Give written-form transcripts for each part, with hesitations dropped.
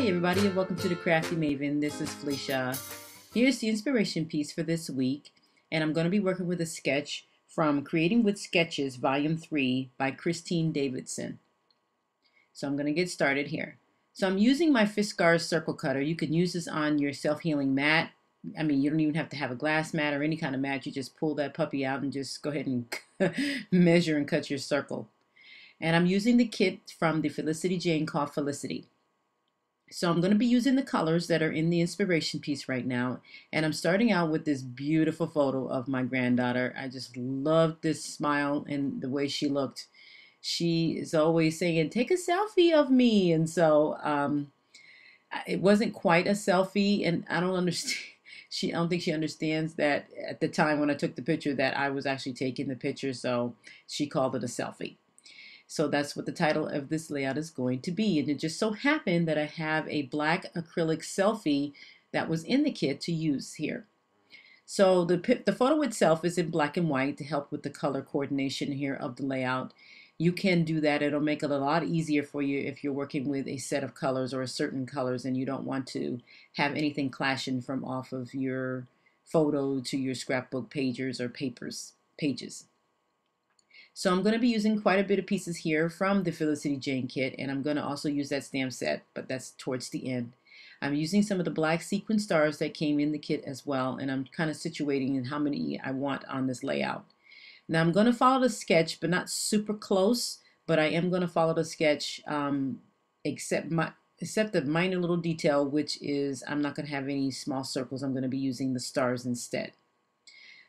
Hi everybody, and welcome to the Crafty Maven. This is Felicia. Here's the inspiration piece for this week, and I'm going to be working with a sketch from Creating With Sketches Vol. 3 by Christine Davidson. So I'm going to get started here. So I'm using my Fiskars circle cutter. You can use this on your self-healing mat. I mean, you don't even have to have a glass mat or any kind of mat. You just pull that puppy out and just go ahead and measure and cut your circle. And I'm using the kit from the Felicity Jane called Felicity. So I'm going to be using the colors that are in the inspiration piece right now. And I'm starting out with this beautiful photo of my granddaughter. I just loved this smile and the way she looked. She is always saying, "Take a selfie of me." And so it wasn't quite a selfie, and I don't understand. I don't think she understands that at the time when I took the picture that I was actually taking the picture, so she called it a selfie. So that's what the title of this layout is going to be. And it just so happened that I have a black acrylic selfie that was in the kit to use here. So the photo itself is in black and white to help with the color coordination here of the layout. You can do that. It'll make it a lot easier for you if you're working with a set of colors or a certain colors and you don't want to have anything clashing from off of your photo to your scrapbook pages or pages. So I'm going to be using quite a bit of pieces here from the Felicity Jane kit, and I'm going to also use that stamp set, but that's towards the end. I'm using some of the black sequin stars that came in the kit as well, and I'm kind of situating in how many I want on this layout. Now I'm going to follow the sketch, but not super close, but I am going to follow the sketch except the minor little detail, which is I'm not going to have any small circles. I'm going to be using the stars instead.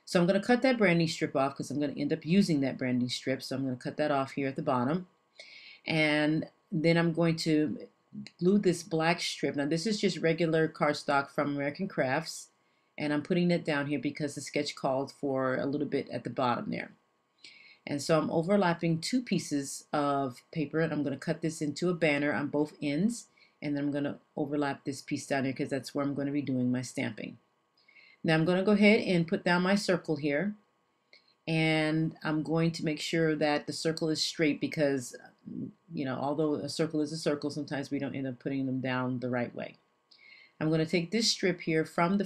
So I'm going to cut that branding strip off because I'm going to end up using that branding strip. So I'm going to cut that off here at the bottom. And then I'm going to glue this black strip. Now this is just regular cardstock from American Crafts. And I'm putting that down here because the sketch called for a little bit at the bottom there. And so I'm overlapping two pieces of paper, and I'm going to cut this into a banner on both ends. And then I'm going to overlap this piece down here because that's where I'm going to be doing my stamping. Now I'm going to go ahead and put down my circle here, and I'm going to make sure that the circle is straight because, you know, although a circle is a circle, sometimes we don't end up putting them down the right way. I'm going to take this strip here from the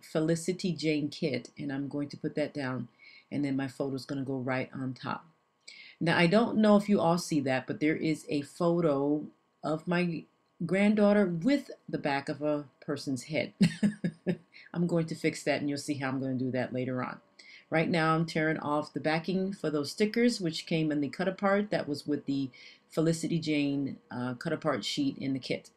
Felicity Jane kit, and I'm going to put that down, and then my photo is going to go right on top. Now I don't know if you all see that, but there is a photo of my granddaughter with the back of a person's head. I'm going to fix that, and you'll see how I'm going to do that later on. Right now I'm tearing off the backing for those stickers which came in the cut apart that was with the Felicity Jane cut apart sheet in the kit.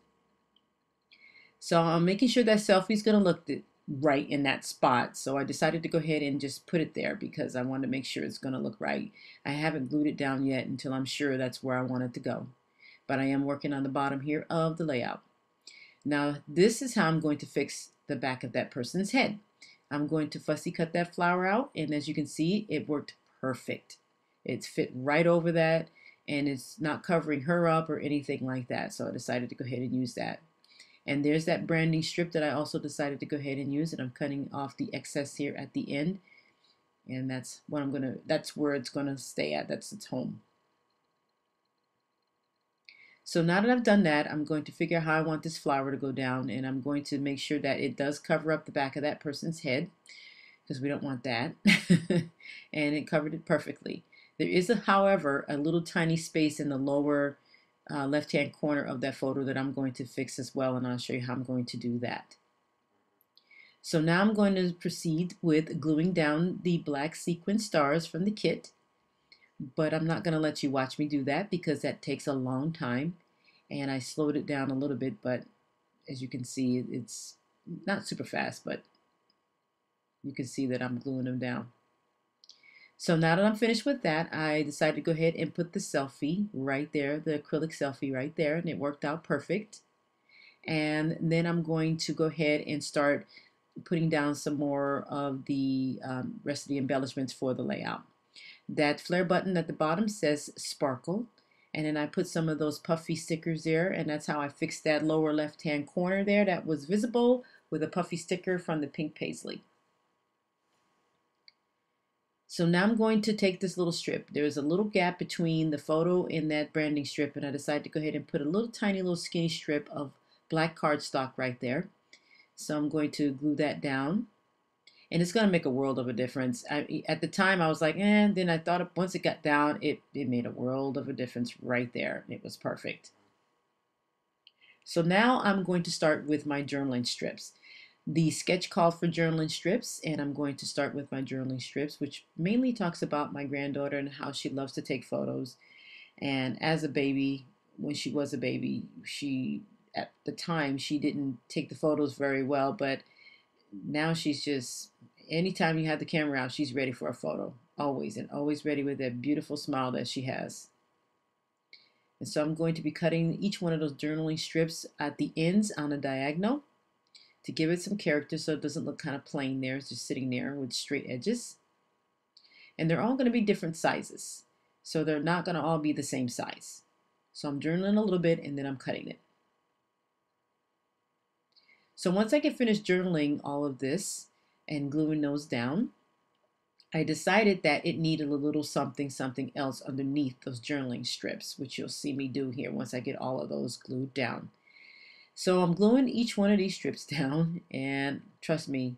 So I'm making sure that selfie is going to look right in that spot, so I decided to go ahead and just put it there because I want to make sure it's going to look right. I haven't glued it down yet until I'm sure that's where I want it to go, but I am working on the bottom here of the layout. Now this is how I'm going to fix the back of that person's head. I'm going to fussy cut that flower out, and as you can see, it worked perfect. It fit right over that, and it's not covering her up or anything like that, so I decided to go ahead and use that. And there's that branding strip that I also decided to go ahead and use, and I'm cutting off the excess here at the end, and that's what I'm gonna, that's where it's gonna stay at. That's its home. So now that I've done that, I'm going to figure out how I want this flower to go down, and I'm going to make sure that it does cover up the back of that person's head because we don't want that. And it covered it perfectly. There is, however, a little tiny space in the lower left-hand corner of that photo that I'm going to fix as well, and I'll show you how I'm going to do that. So now I'm going to proceed with gluing down the black sequin stars from the kit. But I'm not going to let you watch me do that because that takes a long time, and I slowed it down a little bit, but as you can see, it's not super fast, but you can see that I'm gluing them down. So now that I'm finished with that, I decided to go ahead and put the selfie right there, the acrylic selfie right there, and it worked out perfect. And then I'm going to go ahead and start putting down some more of the rest of the embellishments for the layout. That flare button at the bottom says sparkle, and then I put some of those puffy stickers there, and that's how I fixed that lower left hand corner there that was visible with a puffy sticker from the pink paisley. So now I'm going to take this little strip. There's a little gap between the photo and that branding strip, and I decided to go ahead and put a little tiny little skinny strip of black cardstock right there. So I'm going to glue that down. And it's going to make a world of a difference. At the time, I was like, and then I thought once it got down, it made a world of a difference right there. It was perfect. So now I'm going to start with my journaling strips. The sketch called for journaling strips, and I'm going to start with my journaling strips, which mainly talks about my granddaughter and how she loves to take photos. And as a baby, when she was a baby, at the time, she didn't take the photos very well, but now she's just, anytime you have the camera out, she's ready for a photo, always, and always ready with that beautiful smile that she has. And so I'm going to be cutting each one of those journaling strips at the ends on a diagonal to give it some character so it doesn't look kind of plain there. It's just sitting there with straight edges. And they're all going to be different sizes, so they're not going to all be the same size. So I'm journaling a little bit and then I'm cutting it. So once I get finished journaling all of this and gluing those down, I decided that it needed a little something else underneath those journaling strips, which you'll see me do here once I get all of those glued down. So I'm gluing each one of these strips down, and trust me,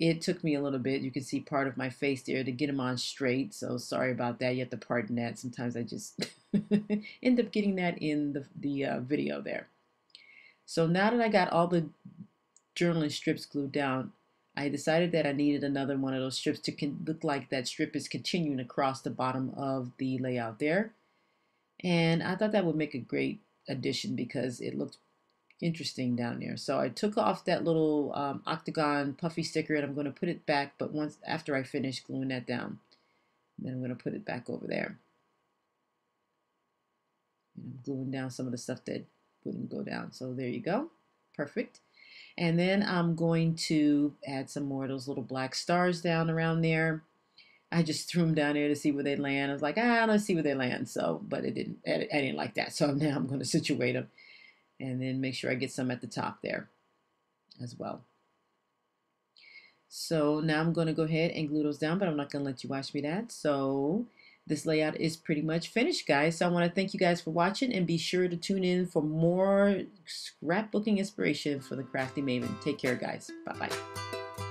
it took me a little bit. You can see part of my face there to get them on straight, so sorry about that. You have to pardon that. Sometimes I just end up getting that in the video there. So now that I got all the journaling strips glued down, I decided that I needed another one of those strips to look like that strip is continuing across the bottom of the layout there. And I thought that would make a great addition because it looked interesting down there. So I took off that little octagon puffy sticker and I'm going to put it back, but after I finish gluing that down, then I'm going to put it back over there. And I'm gluing down some of the stuff that wouldn't go down. So there you go. Perfect. And then I'm going to add some more of those little black stars down around there. I just threw them down there to see where they land. I was like, let's see where they land. So, but it didn't, I didn't like that. So now I'm going to situate them and then make sure I get some at the top there as well. So now I'm going to go ahead and glue those down, but I'm not going to let you watch me that. So this layout is pretty much finished, guys. So I want to thank you guys for watching, and be sure to tune in for more scrapbooking inspiration for the Crafty Maven. Take care, guys. Bye-bye.